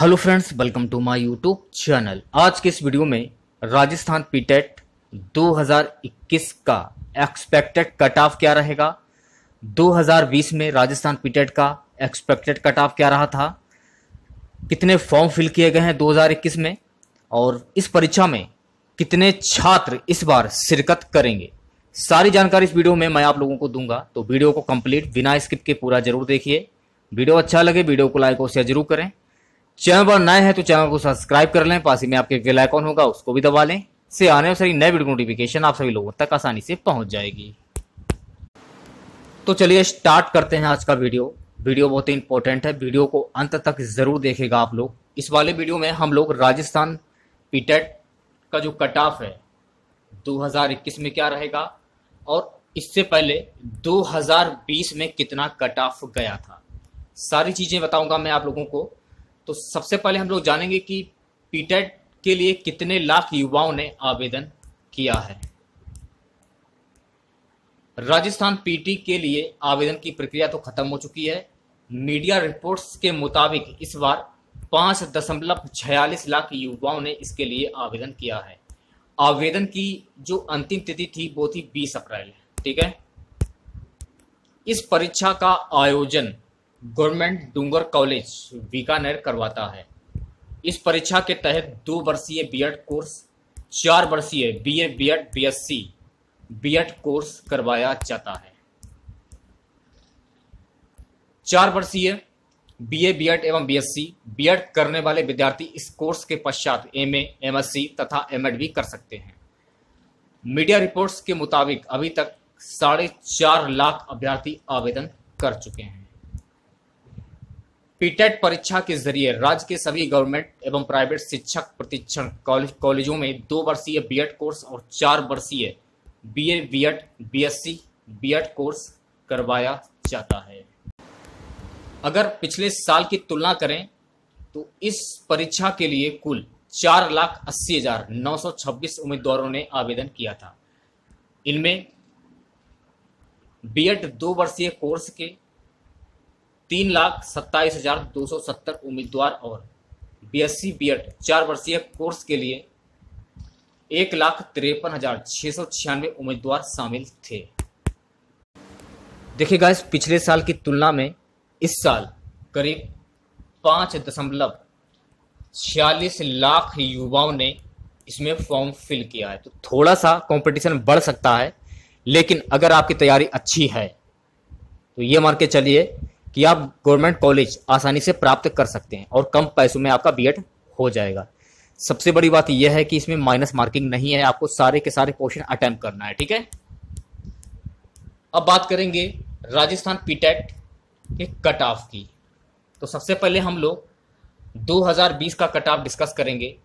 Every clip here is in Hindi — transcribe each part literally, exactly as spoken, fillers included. Hello friends, welcome to my YouTube channel. आज के इस वीडियो में राजस्थान पीटेट दो हज़ार इक्कीस का एक्सपेक्टेड कट ऑफ क्या रहेगा, दो हज़ार बीस में राजस्थान पीटेट का एक्सपेक्टेड कट ऑफ क्या रहा था, कितने फॉर्म फिल किए गए हैं दो हज़ार इक्कीस में और इस परीक्षा में कितने छात्र इस बार शिरकत करेंगे, सारी जानकारी इस वीडियो में मैं आप लोगों को दूंगा। तो वीडियो को कंप्लीट बिना स्किप के पूरा जरूर देखिए। वीडियो अच्छा लगे वीडियो को लाइक और शेयर जरूर करें। चैनल पर नए हैं तो चैनल को सब्सक्राइब कर लें, पास ही में आपके बेल आइकॉन होगा उसको भी दबा लें, से आने वाली नए वीडियो नोटिफिकेशन आप सभी लोगों तक आसानी से पहुंच जाएगी। तो चलिए स्टार्ट करते हैं आज का वीडियो। वीडियो बहुत ही इंपॉर्टेंट है, वीडियो को अंत तक जरूर देखेगा आप लोग। इस वाले वीडियो में हम लोग राजस्थान पीटेट का जो कट ऑफ है दो हज़ार इक्कीस में क्या रहेगा और इससे पहले दो हज़ार बीस में कितना कट ऑफ गया था, सारी चीजें बताऊंगा मैं आप लोगों को। तो सबसे पहले हम लोग जानेंगे कि पीटेट के लिए कितने लाख युवाओं ने आवेदन किया है। राजस्थान पीटी के लिए आवेदन की प्रक्रिया तो खत्म हो चुकी है। मीडिया रिपोर्ट्स के मुताबिक इस बार पांच दशमलव छियालीस लाख युवाओं ने इसके लिए आवेदन किया है। आवेदन की जो अंतिम तिथि थी वो थी बीस अप्रैल, ठीक है। इस परीक्षा का आयोजन गवर्नमेंट डूंगर कॉलेज बीकानेर करवाता है। इस परीक्षा के तहत दो वर्षीय बीएड कोर्स, चार वर्षीय BA BEd BSc BEd course करवाया जाता है। चार वर्षीय बीए बीएड एवं बीएससी बीएड करने वाले विद्यार्थी इस कोर्स के पश्चात एमए, एमएससी तथा एमएड भी कर सकते हैं। मीडिया रिपोर्ट्स के मुताबिक अभी तक साढ़े चार लाख अभ्यर्थी आवेदन कर चुके हैं। पीटेट परीक्षा के जरिए राज्य के सभी गवर्नमेंट एवं प्राइवेट शिक्षक प्रतिष्ठान कॉलेज कॉलेजों में दो वर्षीय बीएड कोर्स और चार वर्षीय BA BEd BSc BEd course करवाया जाता है। अगर पिछले साल की तुलना करें तो इस परीक्षा के लिए कुल चार लाख अस्सी हजार नौ सौ छब्बीस उम्मीदवारों ने आवेदन किया था। इनमें बीएड दो वर्षीय कोर्स के तीन लाख सत्ताईस हजार दो सौ सत्तर उम्मीदवार और बीएससी बीएड चार वर्षीय कोर्स के लिए एक लाख तिरपन हजार छः सौ छियानवे उम्मीदवार शामिल थे। देखिए गाइस, पिछले साल की तुलना में इस साल करीब पाँच दशमलव छियालीस लाख युवाओं ने इसमें फॉर्म फिल किया है। तो थोड़ा सा कंपटीशन बढ़ सकता है, लेकिन अगर आपकी तैयारी अच्छी है तो ये मान के चलिए कि आप गवर्नमेंट कॉलेज आसानी से प्राप्त कर सकते हैं और कम पैसों में आपका बीएड हो जाएगा। सबसे बड़ी बात यह है कि इसमें माइनस मार्किंग नहीं है, आपको सारे के सारे क्वेश्चन अटेम्प्ट करना है, ठीक है। अब बात करेंगे राजस्थान पीटेट के कट ऑफ की। तो सबसे पहले हम लोग दो हज़ार बीस का कट ऑफ डिस्कस करेंगे।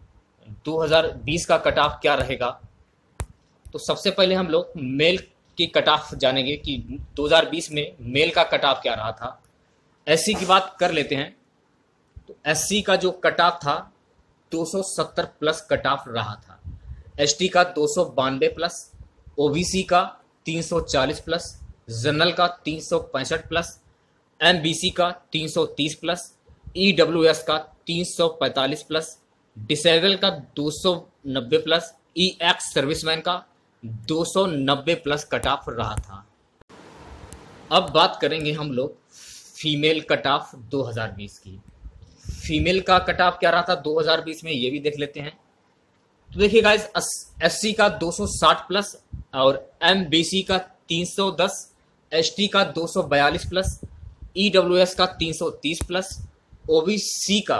दो हज़ार बीस का कट ऑफ क्या रहेगा, तो सबसे पहले हम लोग मेल की कट ऑफ जानेंगे कि दो हज़ार बीस में मेल का कट ऑफ क्या रहा था। एससी की बात कर लेते हैं तो एससी का जो कट ऑफ था दो सौ सत्तर प्लस कट ऑफ रहा था। एसटी का दो सौ बानवे प्लस, ओबीसी का तीन सौ चालीस प्लस, जनरल का तीन सौ पैंसठ प्लस, एमबीसी का तीन सौ तीस प्लस, ईडब्ल्यूएस का तीन सौ पैंतालीस प्लस, डिसेबल का दो सौ नब्बे प्लस, ईएक्स सर्विसमैन का दो सौ नब्बे प्लस कट ऑफ रहा था। अब बात करेंगे हम लोग फीमेल कट ऑफ दो हज़ार बीस की। फीमेल का कट ऑफ क्या रहा था दो हज़ार बीस में, ये भी देख लेते हैं। तो देखिए गाइस, एससी का दो सौ साठ प्लस और एमबीसी का तीन सौ दस, एसटी का दो सौ बयालीस प्लस, ईडब्ल्यूएस का तीन सौ तीस प्लस, ओबीसी का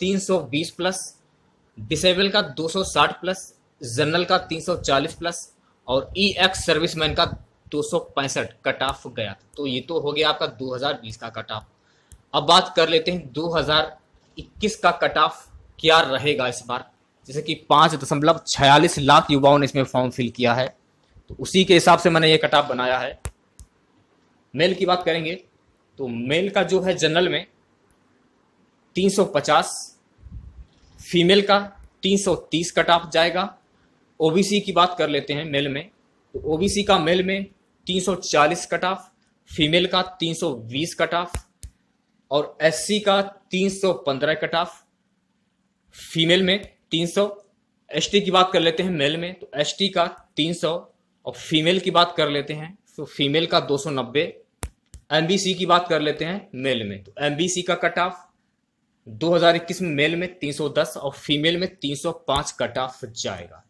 तीन सौ बीस प्लस, डिसेबल का दो सौ साठ प्लस, जनरल का तीन सौ चालीस प्लस और ईएक्स सर्विसमैन का दो सौ पैंसठ कट ऑफ गया था। तो ये तो हो गया आपका दो हज़ार बीस का कट ऑफ। अब बात कर लेते हैं दो हज़ार इक्कीस का कट ऑफ क्या रहेगा इस बार। जैसे कि पाँच दशमलव छियालीस लाख युवाओं ने इसमें फॉर्म फिल किया है, तो उसी के हिसाब से मैंने ये कट ऑफ बनाया है। मेल की बात करेंगे तो मेल का जो है जनरल में तीन सौ पचास, फीमेल का तीन सौ तीस कट ऑफ जाएगा। ओबीसी की बात कर लेते हैं मेल में, तो ओबीसी का मेल में तीन सौ चालीस कट ऑफ, फीमेल का तीन सौ बीस कट ऑफ और एससी का तीन सौ पंद्रह कट ऑफ, फीमेल में तीन सौ। एसटी की बात कर लेते हैं मेल में, तो एसटी का तीन सौ, और फीमेल की बात कर लेते हैं तो फीमेल का दो सौ नब्बे। एमबीसी की बात कर लेते हैं मेल में, तो एमबीसी का कट ऑफ दो हज़ार इक्कीस में मेल में तीन सौ दस और फीमेल में तीन सौ पाँच कट ऑफ जाएगा।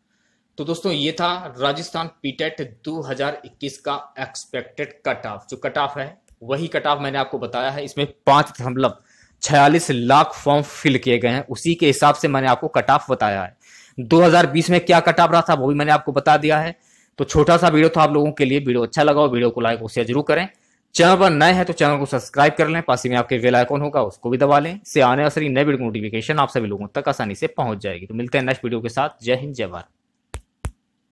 तो दोस्तों ये था राजस्थान पीटेट दो हज़ार इक्कीस का एक्सपेक्टेड कट ऑफ। जो कट ऑफ है वही कट ऑफ मैंने आपको बताया है, इसमें पाँच दशमलव छियालीस लाख फॉर्म फिल किए गए हैं, उसी के हिसाब से मैंने आपको कट ऑफ बताया है। दो हज़ार बीस में क्या कट ऑफ रहा था वो भी मैंने आपको बता दिया है। तो छोटा सा वीडियो था आप लोगों के लिए, वीडियो अच्छा लगा हो वीडियो को लाइक और शेयर जरूर करें। चैनल पर नए हैं तो चैनल को सब्सक्राइब कर लें, पास ही में आपके बेल आइकॉन होगा उसको भी दबा लें, इससे आने वाली नए वीडियो की नोटिफिकेशन आप सभी लोगों तक आसानी से पहुंच जाएगी। तो मिलते हैं नेक्स्ट वीडियो के साथ। जय हिंद जय भारत।